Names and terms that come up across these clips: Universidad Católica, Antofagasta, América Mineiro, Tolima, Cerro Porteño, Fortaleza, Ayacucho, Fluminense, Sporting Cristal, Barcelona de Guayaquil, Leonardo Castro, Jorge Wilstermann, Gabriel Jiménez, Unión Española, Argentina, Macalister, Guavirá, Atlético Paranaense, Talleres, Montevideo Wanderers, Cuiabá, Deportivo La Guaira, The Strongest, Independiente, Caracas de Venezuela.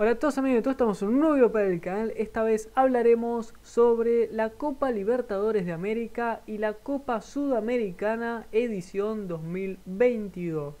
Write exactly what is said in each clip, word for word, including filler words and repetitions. Hola a todos amigos, todos estamos en un nuevo video para el canal. Esta vez hablaremos sobre la Copa Libertadores de América y la Copa Sudamericana edición dos mil veintidós.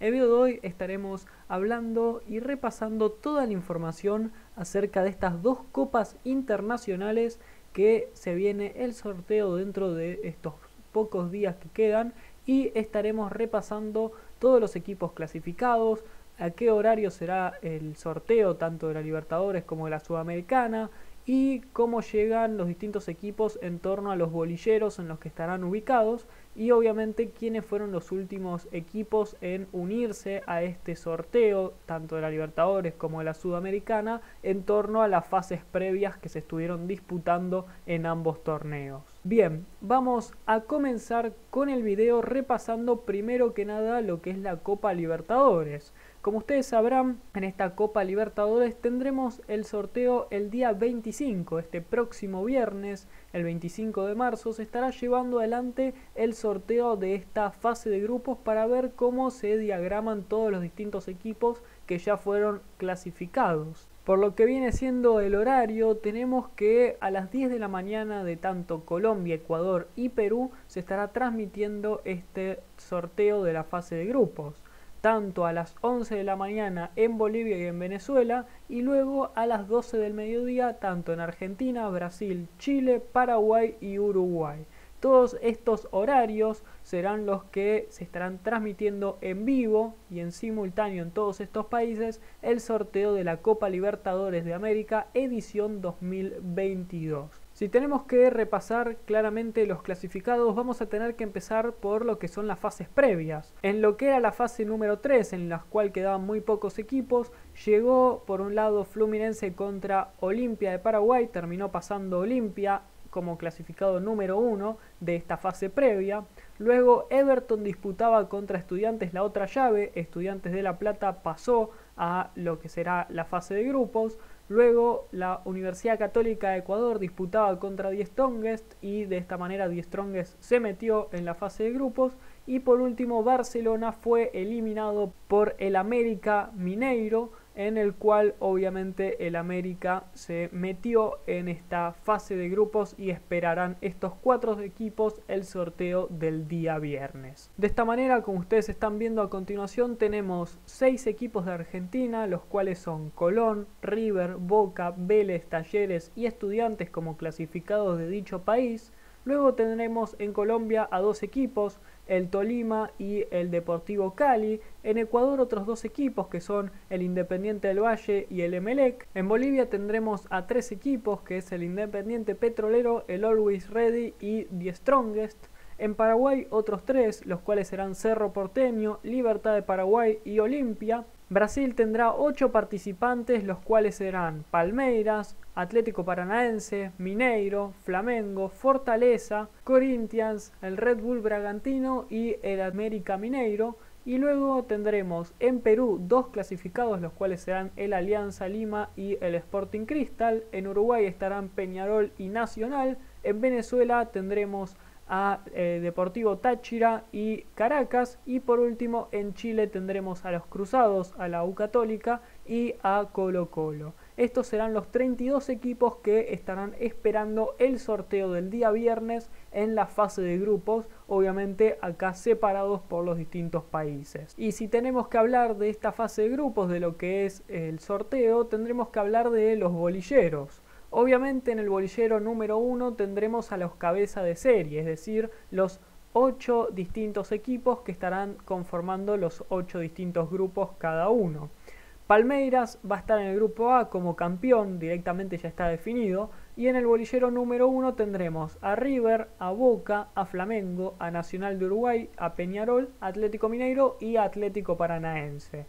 En el video de hoy estaremos hablando y repasando toda la información acerca de estas dos copas internacionales que se viene el sorteo dentro de estos pocos días que quedan, y estaremos repasando todos los equipos clasificados, a qué horario será el sorteo tanto de la Libertadores como de la Sudamericana y cómo llegan los distintos equipos en torno a los bolilleros en los que estarán ubicados y obviamente quiénes fueron los últimos equipos en unirse a este sorteo tanto de la Libertadores como de la Sudamericana en torno a las fases previas que se estuvieron disputando en ambos torneos. Bien, vamos a comenzar con el video repasando primero que nada lo que es la Copa Libertadores. Como ustedes sabrán, en esta Copa Libertadores tendremos el sorteo el día veinticinco, este próximo viernes, el veinticinco de marzo, se estará llevando adelante el sorteo de esta fase de grupos para ver cómo se diagraman todos los distintos equipos que ya fueron clasificados. Por lo que viene siendo el horario, tenemos que a las diez de la mañana de tanto Colombia, Ecuador y Perú se estará transmitiendo este sorteo de la fase de grupos. Tanto a las once de la mañana en Bolivia y en Venezuela, y luego a las doce del mediodía tanto en Argentina, Brasil, Chile, Paraguay y Uruguay. Todos estos horarios serán los que se estarán transmitiendo en vivo y en simultáneo en todos estos países el sorteo de la Copa Libertadores de América edición dos mil veintidós. Si tenemos que repasar claramente los clasificados, vamos a tener que empezar por lo que son las fases previas. En lo que era la fase número tres, en la cual quedaban muy pocos equipos, llegó por un lado Fluminense contra Olimpia de Paraguay, terminó pasando Olimpia como clasificado número uno de esta fase previa. Luego Everton disputaba contra Estudiantes la otra llave, Estudiantes de la Plata pasó a lo que será la fase de grupos. Luego la Universidad Católica de Ecuador disputaba contra The Strongest y de esta manera The Strongest se metió en la fase de grupos. Y por último Barcelona fue eliminado por el América Mineiro, en el cual obviamente el América se metió en esta fase de grupos y esperarán estos cuatro equipos el sorteo del día viernes. De esta manera, como ustedes están viendo a continuación, tenemos seis equipos de Argentina, los cuales son Colón, River, Boca, Vélez, Talleres y Estudiantes como clasificados de dicho país. Luego tendremos en Colombia a dos equipos, el Tolima y el Deportivo Cali. En Ecuador otros dos equipos que son el Independiente del Valle y el Emelec. En Bolivia tendremos a tres equipos que es el Independiente Petrolero, el Always Ready y The Strongest. En Paraguay otros tres, los cuales serán Cerro Porteño, Libertad de Paraguay y Olimpia. Brasil tendrá ocho participantes, los cuales serán Palmeiras, Atlético Paranaense, Mineiro, Flamengo, Fortaleza, Corinthians, el Red Bull Bragantino y el América Mineiro. Y luego tendremos en Perú dos clasificados, los cuales serán el Alianza Lima y el Sporting Cristal. En Uruguay estarán Peñarol y Nacional. En Venezuela tendremos a eh, Deportivo Táchira y Caracas, y por último en Chile tendremos a los Cruzados, a la U Católica y a Colo-Colo. Estos serán los treinta y dos equipos que estarán esperando el sorteo del día viernes en la fase de grupos, obviamente acá separados por los distintos países. Y si tenemos que hablar de esta fase de grupos, de lo que es el sorteo, tendremos que hablar de los bolilleros. Obviamente en el bolillero número uno tendremos a los cabeza de serie, es decir, los ocho distintos equipos que estarán conformando los ocho distintos grupos cada uno. Palmeiras va a estar en el grupo A como campeón, directamente ya está definido. Y en el bolillero número uno tendremos a River, a Boca, a Flamengo, a Nacional de Uruguay, a Peñarol, Atlético Mineiro y Atlético Paranaense.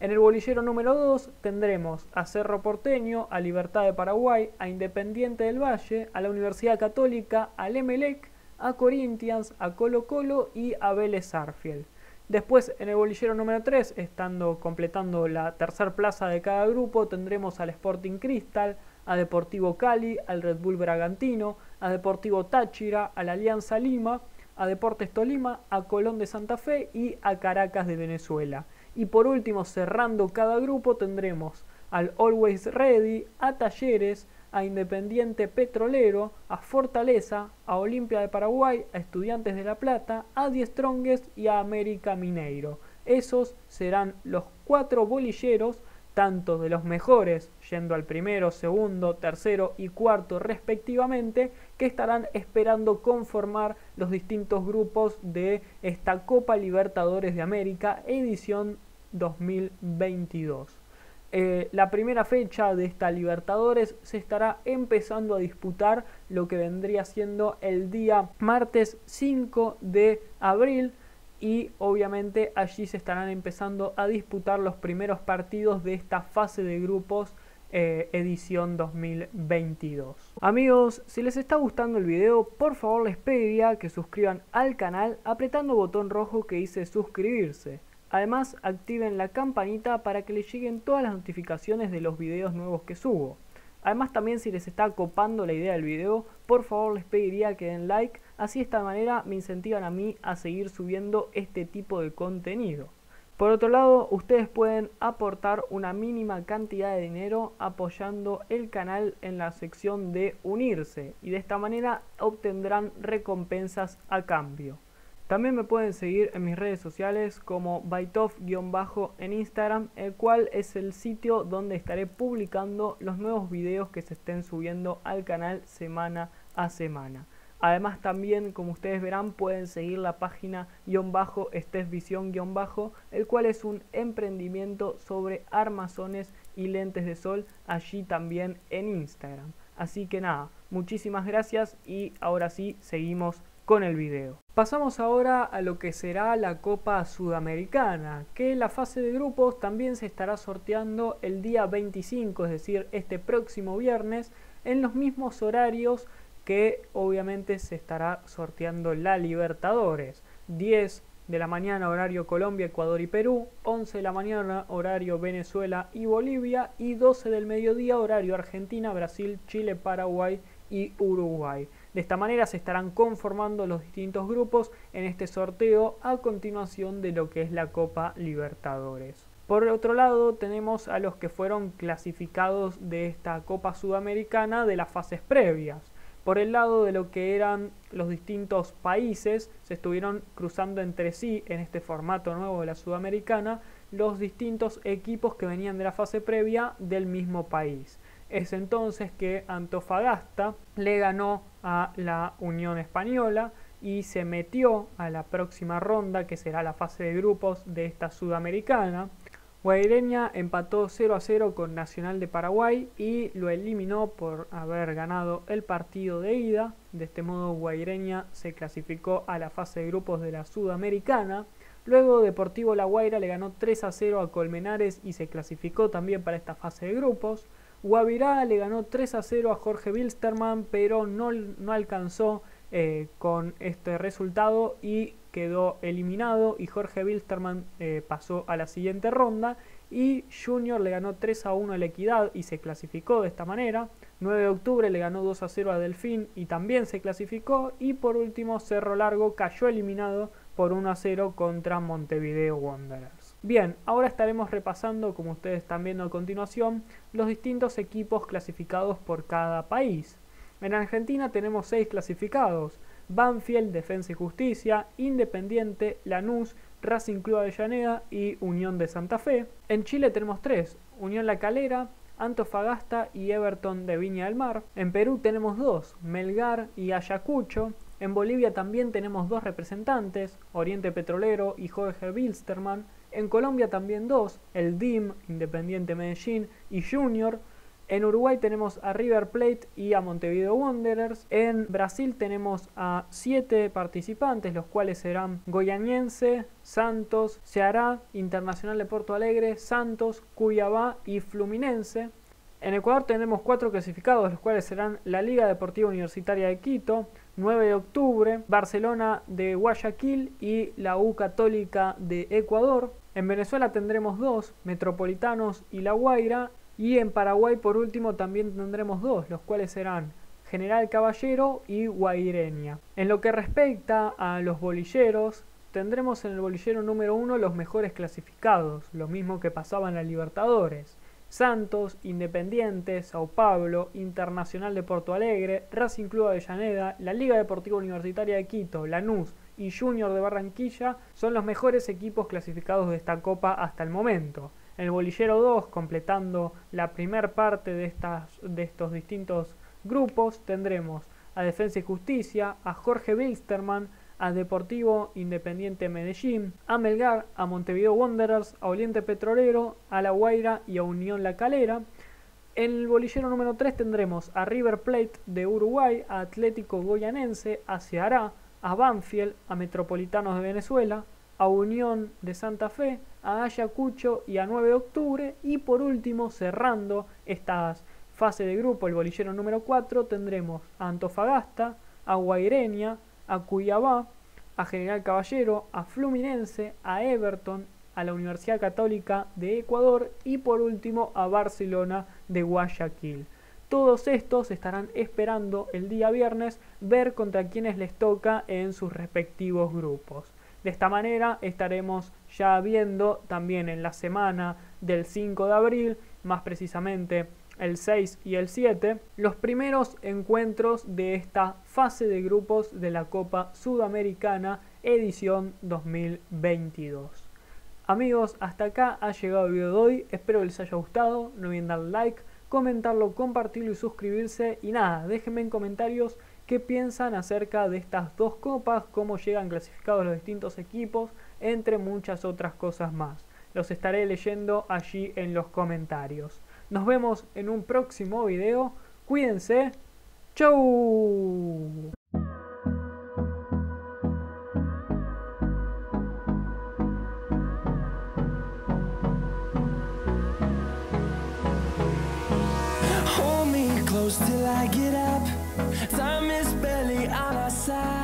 En el bolillero número dos tendremos a Cerro Porteño, a Libertad de Paraguay, a Independiente del Valle, a la Universidad Católica, al Emelec, a Corinthians, a Colo-Colo y a Vélez Sarsfield. Después en el bolillero número tres, estando completando la tercer plaza de cada grupo, tendremos al Sporting Cristal, a Deportivo Cali, al Red Bull Bragantino, a Deportivo Táchira, a la Alianza Lima, a Deportes Tolima, a Colón de Santa Fe y a Caracas de Venezuela. Y por último, cerrando cada grupo, tendremos al Always Ready, a Talleres, a Independiente Petrolero, a Fortaleza, a Olimpia de Paraguay, a Estudiantes de la Plata, a The Strongest y a América Mineiro. Esos serán los cuatro bolilleros, tanto de los mejores, yendo al primero, segundo, tercero y cuarto respectivamente, que estarán esperando conformar los distintos grupos de esta Copa Libertadores de América, edición dos mil veintidós. Eh, la primera fecha de esta Libertadores se estará empezando a disputar lo que vendría siendo el día martes cinco de abril, y obviamente allí se estarán empezando a disputar los primeros partidos de esta fase de grupos eh, edición dos mil veintidós. Amigos, si les está gustando el video, por favor les pediría que suscriban al canal apretando el botón rojo que dice suscribirse. Además, activen la campanita para que les lleguen todas las notificaciones de los videos nuevos que subo. Además, también si les está copando la idea del video, por favor les pediría que den like, así de esta manera me incentivan a mí a seguir subiendo este tipo de contenido. Por otro lado, ustedes pueden aportar una mínima cantidad de dinero apoyando el canal en la sección de unirse, y de esta manera obtendrán recompensas a cambio. También me pueden seguir en mis redes sociales como bytof-bajo en Instagram, el cual es el sitio donde estaré publicando los nuevos videos que se estén subiendo al canal semana a semana. Además también, como ustedes verán, pueden seguir la página guión bajo estefvisión guión bajo, el cual es un emprendimiento sobre armazones y lentes de sol, allí también en Instagram. Así que nada, muchísimas gracias y ahora sí, seguimos con el video. Pasamos ahora a lo que será la Copa Sudamericana, que la fase de grupos también se estará sorteando el día veinticinco, es decir, este próximo viernes, en los mismos horarios que obviamente se estará sorteando la Libertadores. diez de la mañana horario Colombia, Ecuador y Perú, once de la mañana horario Venezuela y Bolivia, y doce del mediodía horario Argentina, Brasil, Chile, Paraguay y Uruguay. De esta manera se estarán conformando los distintos grupos en este sorteo a continuación de lo que es la Copa Libertadores. Por otro lado, tenemos a los que fueron clasificados de esta Copa Sudamericana de las fases previas. Por el lado de lo que eran los distintos países, se estuvieron cruzando entre sí en este formato nuevo de la Sudamericana los distintos equipos que venían de la fase previa del mismo país. Es entonces que Antofagasta le ganó a la Unión Española y se metió a la próxima ronda, que será la fase de grupos de esta Sudamericana. Guaireña empató cero a cero con Nacional de Paraguay y lo eliminó por haber ganado el partido de ida. De este modo, Guaireña se clasificó a la fase de grupos de la Sudamericana. Luego, Deportivo La Guaira le ganó tres a cero a Colmenares y se clasificó también para esta fase de grupos. Guavirá le ganó tres a cero a Jorge Wilstermann, pero no, no alcanzó eh, con este resultado y quedó eliminado, y Jorge Wilstermann eh, pasó a la siguiente ronda. Y Junior le ganó tres a uno a La Equidad y se clasificó de esta manera. nueve de octubre le ganó dos a cero a Delfín y también se clasificó. Y por último, Cerro Largo cayó eliminado por uno a cero contra Montevideo Wanderers. Bien, ahora estaremos repasando, como ustedes están viendo a continuación, los distintos equipos clasificados por cada país. En Argentina tenemos seis clasificados: Banfield, Defensa y Justicia, Independiente, Lanús, Racing Club Avellaneda y Unión de Santa Fe. En Chile tenemos tres: Unión La Calera, Antofagasta y Everton de Viña del Mar. En Perú tenemos dos: Melgar y Ayacucho. En Bolivia también tenemos dos representantes: Oriente Petrolero y Jorge Wilstermann. En Colombia también dos: el D I M, Independiente Medellín y Junior. En Uruguay tenemos a River Plate y a Montevideo Wanderers. En Brasil tenemos a siete participantes, los cuales serán Goianiense, Santos, Ceará, Internacional de Porto Alegre, Santos, Cuiabá y Fluminense. En Ecuador tenemos cuatro clasificados, los cuales serán la Liga Deportiva Universitaria de Quito, nueve de octubre, Barcelona de Guayaquil y la U Católica de Ecuador. En Venezuela tendremos dos: Metropolitanos y La Guaira. Y en Paraguay, por último, también tendremos dos, los cuales serán General Caballero y Guaireña. En lo que respecta a los bolilleros, tendremos en el bolillero número uno los mejores clasificados, lo mismo que pasaba en la Libertadores. Santos, Independiente, Sao Paulo, Internacional de Porto Alegre, Racing Club Avellaneda, la Liga Deportiva Universitaria de Quito, Lanús y Junior de Barranquilla son los mejores equipos clasificados de esta Copa hasta el momento. El bolillero dos, completando la primer parte de, estas, de estos distintos grupos, tendremos a Defensa y Justicia, a Jorge Wilstermann, a Deportivo Independiente Medellín, a Melgar, a Montevideo Wanderers, a Oriente Petrolero, a La Guaira y a Unión La Calera. En el bolillero número tres tendremos a River Plate de Uruguay, a Atlético Goyanense, a Ceará, a Banfield, a Metropolitanos de Venezuela, a Unión de Santa Fe, a Ayacucho y a nueve de octubre. Y por último, cerrando esta fase de grupo, el bolillero número cuatro, tendremos a Antofagasta, a Guaireña, a Cuiabá, a General Caballero, a Fluminense, a Everton, a la Universidad Católica de Ecuador y por último a Barcelona de Guayaquil. Todos estos estarán esperando el día viernes ver contra quienes les toca en sus respectivos grupos. De esta manera estaremos ya viendo también en la semana del cinco de abril, más precisamente el seis y el siete, los primeros encuentros de esta fase de grupos de la Copa Sudamericana edición dos mil veintidós. Amigos, hasta acá ha llegado el video de hoy, espero que les haya gustado, no olviden darle like, comentarlo, compartirlo y suscribirse. Y nada, déjenme en comentarios qué piensan acerca de estas dos copas, cómo llegan clasificados los distintos equipos, entre muchas otras cosas más. Los estaré leyendo allí en los comentarios. Nos vemos en un próximo video. Cuídense. ¡Chau! Till I get up, time is barely on our side.